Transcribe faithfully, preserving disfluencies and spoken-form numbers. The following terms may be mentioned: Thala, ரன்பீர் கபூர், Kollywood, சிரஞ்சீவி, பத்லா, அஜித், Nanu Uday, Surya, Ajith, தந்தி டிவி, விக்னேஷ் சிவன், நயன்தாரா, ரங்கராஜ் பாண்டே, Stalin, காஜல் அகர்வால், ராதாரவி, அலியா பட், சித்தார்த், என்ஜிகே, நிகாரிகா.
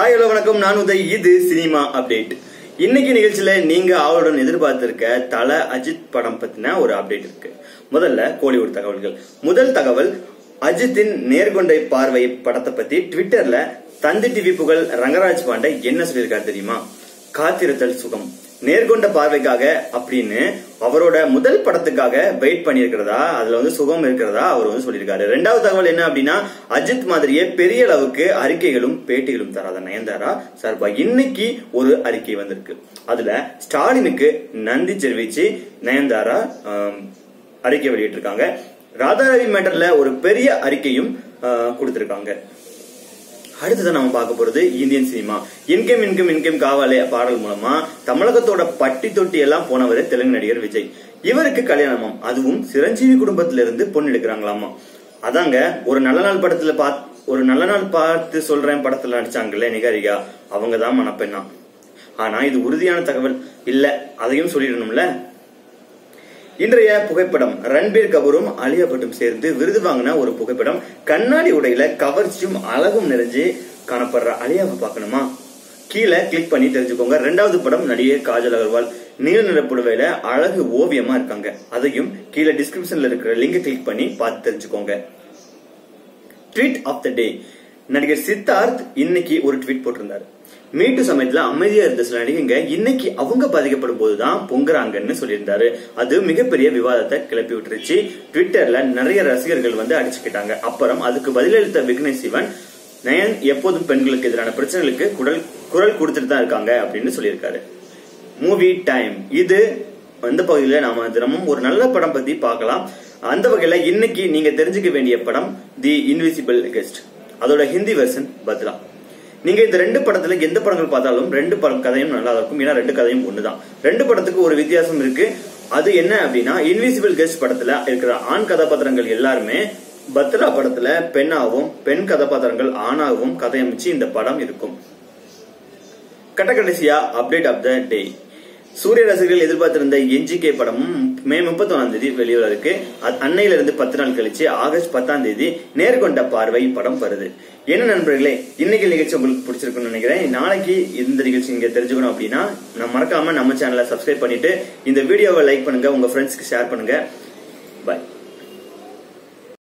Hi, hello, welcome. Nanu Uday. This is cinema update. இன்னைக்கு நிகழ்ச்சியில நீங்க ஆவலுடன் எதிர்பார்த்திருக்க தல அஜித் படம் பத்தின ஒரு அப்டேட் இருக்கு. முதல்ல கோலிவுட் தகவல்கள். முதல் தகவல் அஜித்தின் நேர்கொண்டை பார்வை படத்தை பத்தி ட்விட்டர்ல தந்தி டிவி புகழ் ரங்கராஜ் பாண்டே என்ன சொல்லிருக்காரு தெரியுமா? காத்திருத்தல் சுகம். நேர்கொண்ட பார்வைக்காக அப்படின்னு அவரோட முதல் படத்துக்காக வெயிட் பண்ணிருக்கிறதா, அதுல வந்து சுகம் இருக்கிறதா அவர் வந்து சொல்லியிருக்காரு. ரெண்டாவது தகவல் என்ன அப்படின்னா, அஜித் மாதிரியே பெரிய அளவுக்கு அறிக்கைகளும் பேட்டிகளும் தராத நயன்தாரா சார்பா இன்னைக்கு ஒரு அறிக்கை வந்திருக்கு. அதுல ஸ்டாலினுக்கு நன்றி தெரிவிச்சு நயன்தாரா அறிக்கை வெளியிட்டிருக்காங்க. ராதாரவி மேட்டர்ல ஒரு பெரிய அறிக்கையும் கொடுத்திருக்காங்க. அடுத்ததான் நம்ம பார்க்க போறது Indian cinema. Income income income Kaavaalaa பாடல் மூலமா தமிழகத்தோட பட்டி தொட்டி எல்லாம் போனவர் தெலுங்கு நடிகர் விஜய். இவருக்கு கல்யாணமாம், அதுவும் சிரஞ்சீவி குடும்பத்திலிருந்து பொண்ணு எடுக்கிறாங்களாமா. அதாங்க ஒரு நல்ல நாள் படத்துல பாத் ஒரு நல்ல நாள் பார்த்து சொல்றேன் படத்துல நடிச்சாங்கல்ல நிகாரிகா, அவங்கதான் மணப்பெண்ணா. ஆனா இது உறுதியான தகவல் இல்ல, அதையும் சொல்லிடணும்ல. இன்றைய புகைப்படம் ரன்பீர் கபூரும் அலியா பட்டும் சேர்ந்து விருது வாங்கின ஒரு புகைப்படம். கண்ணாடி உடையில கவர்ச்சியும் அழகும் நிறைஞ்சு காணப்படுற அலியாவை பார்க்கணுமா? கீழே கிளிக் பண்ணி தெரிஞ்சுக்கோங்க. ரெண்டாவது படம் நடிகை காஜல் அகர்வால் நீல நிற புடவையில அழகு ஓவியமா இருக்காங்க. அதையும் கீழே டிஸ்கிரிப்ஷன்ல இருக்கிற லிங்க் கிளிக் பண்ணி பார்த்து தெரிஞ்சுக்கோங்க. Tweet of the day. நடிகர் சித்தார்த் இன்னைக்கு ஒரு ட்வீட் போட்டிருந்தாரு. மீட்டு சமயத்துல அமைதியா இருந்த சில நடிகைங்க இன்னைக்கு அவங்க பாதிக்கப்படும் போதுதான் பொங்குறாங்கன்னு சொல்லியிருந்தாரு. அது மிகப்பெரிய விவாதத்தை கிளப்பி விட்டுருச்சு. ட்விட்டர்ல நிறைய ரசிகர்கள் வந்து அடிச்சுக்கிட்டாங்க. அப்புறம் அதுக்கு பதிலளித்த விக்னேஷ் சிவன், நயன் எப்போதும் பெண்களுக்கு எதிரான பிரச்சனைகளுக்கு குரல் குரல் கொடுத்துட்டு தான் இருக்காங்க அப்படின்னு சொல்லியிருக்காரு. Movie time. இது அந்த பகுதியில நாம தினமும் ஒரு நல்ல படம் பத்தி பார்க்கலாம். அந்த வகையில இன்னைக்கு நீங்க தெரிஞ்சுக்க வேண்டிய படம் தி இன்விசிபிள் கெஸ்ட், அதோட ஹிந்தி வெர்ஷன் பத்லா. நீங்க இந்த ரெண்டு படத்துல எந்த படங்கள் பார்த்தாலும் ரெண்டு படம் கதையும் நல்லா இருக்கும். ஏன்னா ரெண்டு கதையும் ஒண்ணுதான். ரெண்டு படத்துக்கு ஒரு வித்தியாசம் இருக்கு. அது என்ன அப்படின்னா, இன்விசிபிள் கெஸ்ட் படத்துல இருக்கிற ஆண் கதாபாத்திரங்கள் எல்லாருமே பத்ரா படத்துல பெண்ணாகவும், பெண் கதாபாத்திரங்கள் ஆணாகவும் கதையமைச்சு இந்த படம் இருக்கும். கட்ட கடைசியா அப்டேட் ஆஃப் த டே. சூரிய ரசிகர்கள் எதிர்பார்த்திருந்த என்ஜிகே படமும் மே முப்பத்தி ஒன்னாம் தேதி வெளியூர இருக்கு. அன்னையில இருந்து பத்து நாள் கழிச்சு ஆகஸ்ட் பத்தாம் தேதி நேர்கொண்ட பார்வை படம் வருது. என்ன நண்பர்களே, இன்னைக்கு நிகழ்ச்சி உங்களுக்கு பிடிச்சிருக்குன்னு நினைக்கிறேன். நாளைக்கு இந்த நிகழ்ச்சி நீங்க தெரிஞ்சுக்கணும் அப்படின்னா நான் மறக்காம நம்ம சேனலை சப்ஸ்கிரைப் பண்ணிட்டு இந்த வீடியோவை லைக் பண்ணுங்க, உங்க ஃப்ரெண்ட்ஸ்க்கு ஷேர் பண்ணுங்க. பாய்.